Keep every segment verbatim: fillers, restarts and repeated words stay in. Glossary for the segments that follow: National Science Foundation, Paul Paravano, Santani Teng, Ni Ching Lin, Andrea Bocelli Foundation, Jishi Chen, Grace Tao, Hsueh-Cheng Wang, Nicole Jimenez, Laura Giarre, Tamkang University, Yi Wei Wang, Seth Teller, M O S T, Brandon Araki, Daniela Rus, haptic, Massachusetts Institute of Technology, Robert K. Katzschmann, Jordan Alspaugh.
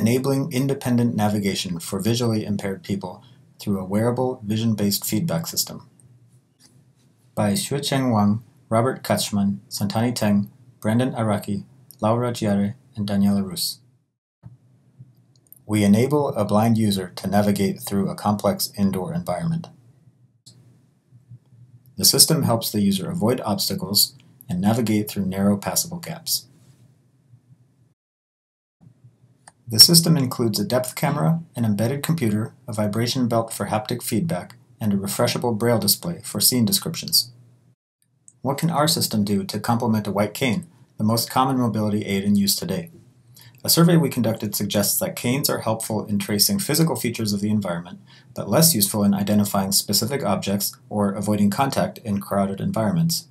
enabling independent navigation for visually impaired people through a wearable, vision-based feedback system. By Hsueh-Cheng Wang, Robert Katzschmann, Santani Teng, Brandon Araki, Laura Giarre, and Daniela Rus. We enable a blind user to navigate through a complex indoor environment. The system helps the user avoid obstacles and navigate through narrow passable gaps. The system includes a depth camera, an embedded computer, a vibration belt for haptic feedback, and a refreshable braille display for scene descriptions. What can our system do to complement a white cane, the most common mobility aid in use today? A survey we conducted suggests that canes are helpful in tracing physical features of the environment, but less useful in identifying specific objects or avoiding contact in crowded environments.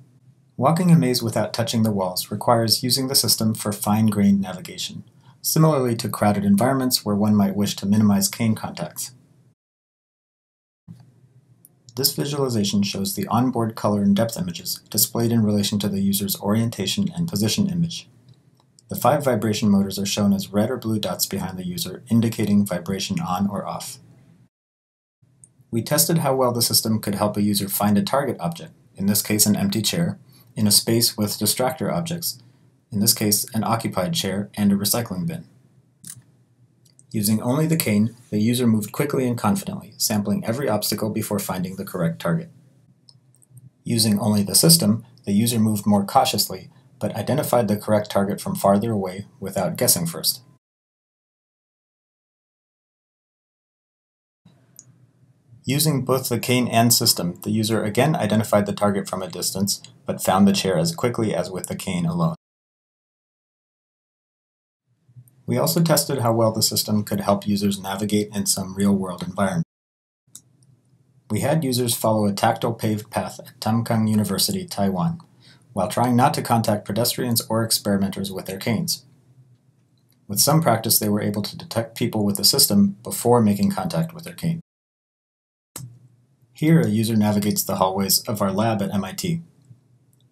Walking a maze without touching the walls requires using the system for fine-grained navigation, similarly to crowded environments where one might wish to minimize cane contacts. This visualization shows the onboard color and depth images displayed in relation to the user's orientation and position image. The five vibration motors are shown as red or blue dots behind the user, indicating vibration on or off. We tested how well the system could help a user find a target object, in this case an empty chair, in a space with distractor objects, in this case, an occupied chair and a recycling bin. Using only the cane, the user moved quickly and confidently, sampling every obstacle before finding the correct target. Using only the system, the user moved more cautiously, but identified the correct target from farther away without guessing first. Using both the cane and system, the user again identified the target from a distance, but found the chair as quickly as with the cane alone. We also tested how well the system could help users navigate in some real-world environment. We had users follow a tactile paved path at Tamkang University, Taiwan, while trying not to contact pedestrians or experimenters with their canes. With some practice, they were able to detect people with the system before making contact with their cane. Here, a user navigates the hallways of our lab at M I T.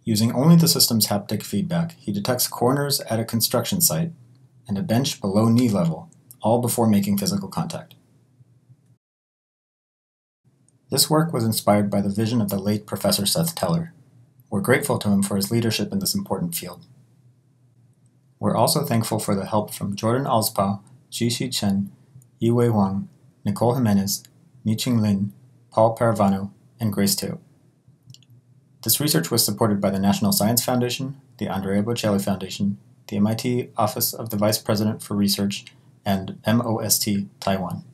Using only the system's haptic feedback, he detects corners at a construction site and a bench below knee level, all before making physical contact. This work was inspired by the vision of the late Professor Seth Teller. We're grateful to him for his leadership in this important field. We're also thankful for the help from Jordan Alspaugh, Jishi Chen, Yi Wei Wang, Nicole Jimenez, Ni Ching Lin, Paul Paravano, and Grace Tao. This research was supported by the National Science Foundation, the Andrea Bocelli Foundation, the M I T Office of the Vice President for Research, and M O S T Taiwan.